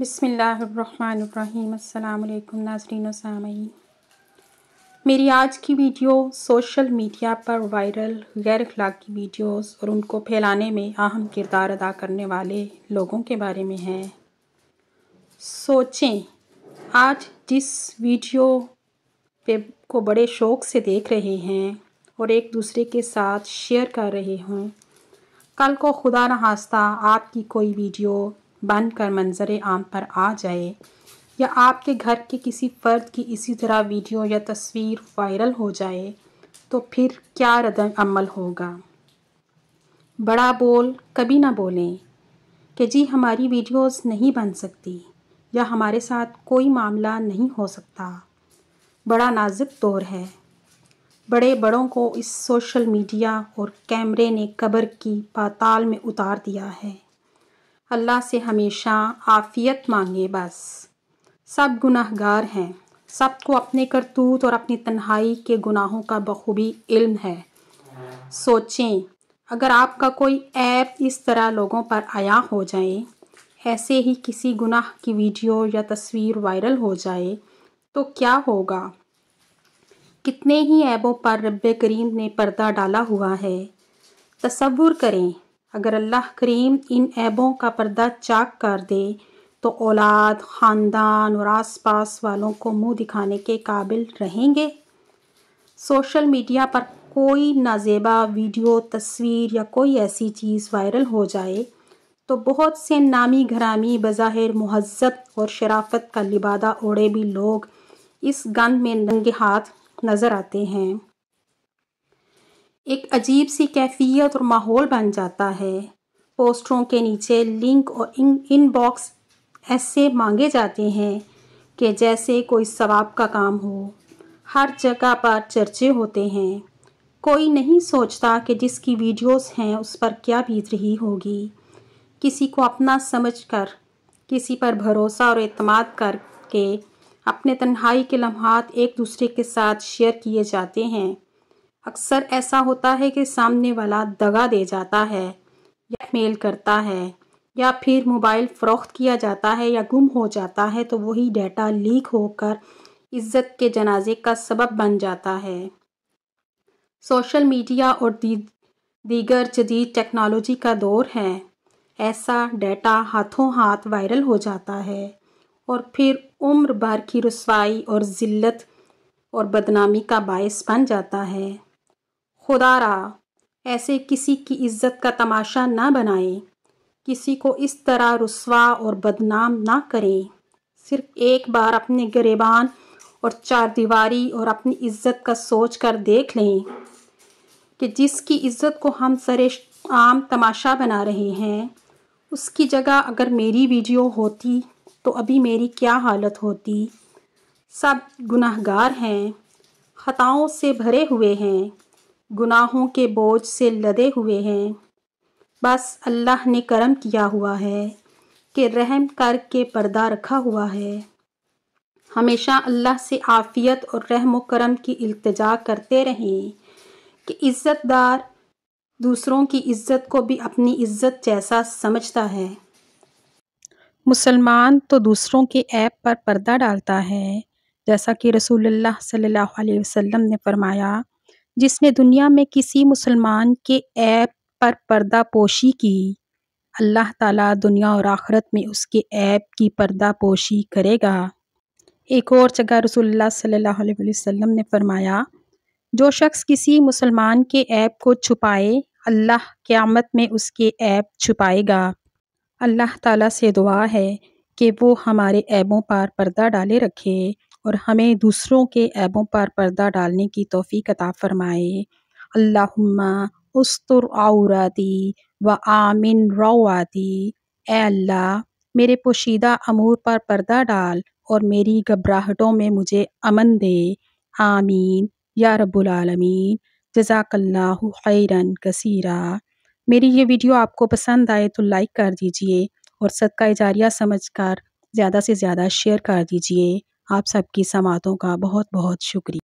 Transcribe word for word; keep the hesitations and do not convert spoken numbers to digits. बिस्मिल्लाहिर्रहमानिर्रहीम। अस्सलाम वालेकुम नाज़रीन व सामईन। मेरी आज की वीडियो सोशल मीडिया पर वायरल गैर अखलाकी वीडियोस और उनको फैलाने में अहम किरदार अदा करने वाले लोगों के बारे में है। सोचें, आज जिस वीडियो पे को बड़े शौक़ से देख रहे हैं और एक दूसरे के साथ शेयर कर रहे हों, कल को खुदा न खास्ता आपकी कोई वीडियो बनकर मंजर आम पर आ जाए या आपके घर के किसी फ़र्द की इसी तरह वीडियो या तस्वीर वायरल हो जाए तो फिर क्या रद्द अमल होगा। बड़ा बोल कभी ना बोलें कि जी हमारी वीडियोस नहीं बन सकती या हमारे साथ कोई मामला नहीं हो सकता। बड़ा नाजुक दौर है। बड़े बड़ों को इस सोशल मीडिया और कैमरे ने कब्र की पाताल में उतार दिया है। अल्लाह से हमेशा आफ़ियत मांगे। बस सब गुनाहगार हैं, सबको अपने करतूत और अपनी तन्हाई के गुनाहों का बखूबी इल्म है। सोचें, अगर आपका कोई ऐप इस तरह लोगों पर आया हो जाए, ऐसे ही किसी गुनाह की वीडियो या तस्वीर वायरल हो जाए तो क्या होगा। कितने ही ऐबों पर रब्बे करीम ने पर्दा डाला हुआ है। तसव्वुर करें, अगर अल्लाह करीम इन ऐबों का पर्दा चाक कर दे तो औलाद, ख़ानदान और आसपास वालों को मुंह दिखाने के काबिल रहेंगे। सोशल मीडिया पर कोई नाजेबा वीडियो, तस्वीर या कोई ऐसी चीज़ वायरल हो जाए तो बहुत से नामी घरामी, बज़ाहिर मुहज़्ज़त और शराफत का लिबादा ओढ़े भी लोग इस गंद में नंगे हाथ नज़र आते हैं। एक अजीब सी कैफियत और माहौल बन जाता है। पोस्टरों के नीचे लिंक और इनबॉक्स ऐसे मांगे जाते हैं कि जैसे कोई सवाब का काम हो। हर जगह पर चर्चे होते हैं। कोई नहीं सोचता कि जिसकी वीडियोस हैं उस पर क्या बीत रही होगी। किसी को अपना समझकर, किसी पर भरोसा और एतमाद करके अपने तन्हाई के लम्हात एक दूसरे के साथ शेयर किए जाते हैं। अक्सर ऐसा होता है कि सामने वाला दगा दे जाता है या मेल करता है या फिर मोबाइल फ़रोख्त किया जाता है या गुम हो जाता है तो वही डेटा लीक होकर इज़्ज़त के जनाजे का सबब बन जाता है। सोशल मीडिया और दी, दीगर जदीद टेक्नोलॉजी का दौर है। ऐसा डेटा हाथों हाथ वायरल हो जाता है और फिर उम्र भर की रुसवाई और ज़िल्लत और बदनामी का बायस बन जाता है। खुदारा, ऐसे किसी की इज़्ज़त का तमाशा ना बनाएं, किसी को इस तरह रुस्वा और बदनाम ना करें। सिर्फ एक बार अपने गिरेबान और चारदीवारी और अपनी इज़्ज़त का सोच कर देख लें कि जिसकी इज़्ज़त को हम सरे आम तमाशा बना रहे हैं, उसकी जगह अगर मेरी वीडियो होती तो अभी मेरी क्या हालत होती। सब गुनाहगार हैं, ख़ताओं से भरे हुए हैं, गुनाहों के बोझ से लदे हुए हैं। बस अल्लाह ने करम किया हुआ है कि रहम करके पर्दा रखा हुआ है। हमेशा अल्लाह से आफ़ियत और रहम व करम की इल्तिजा करते रहें कि इज़्ज़तदार दूसरों की इज़्ज़त को भी अपनी इज़्ज़त जैसा समझता है। मुसलमान तो दूसरों के ऐप पर पर्दा डालता है, जैसा कि रसूलुल्लाह सल्लल्लाहु अलैहि वसल्लम ने फरमाया, जिसने दुनिया में किसी मुसलमान के ऐप पर पर्दा पोशी की, अल्लाह ताला दुनिया और आखरत में उसके ऐप की पर्दा पोशी करेगा। एक और जगह रसूलुल्लाह सल्लल्लाहु अलैहि वसल्लम ने फरमाया, जो शख्स किसी मुसलमान के ऐप को छुपाए, अल्लाह क़यामत में उसके ऐप छुपाएगा। अल्लाह ताला से दुआ है कि वो हमारे ऐबों पर पर्दा डाले रखे और हमें दूसरों के ऐबों पर पर्दा डालने की तौफीक अता फरमाए। अल्लाहुम्मा उस्तुर औराती व आमिन रौआती। ए अल्लाह, मेरे पोशीदा अमूर पर पर्दा डाल और मेरी घबराहटों में मुझे अमन दे। आमीन या रब्बुल आलमीन। जज़ाकल्लाहु खैरन कसीरा। मेरी ये वीडियो आपको पसंद आए तो लाइक कर दीजिए और सदका जारिया समझकर ज़्यादा से ज़्यादा शेयर कर दीजिए। आप सबकी समाअतों का बहुत बहुत शुक्रिया।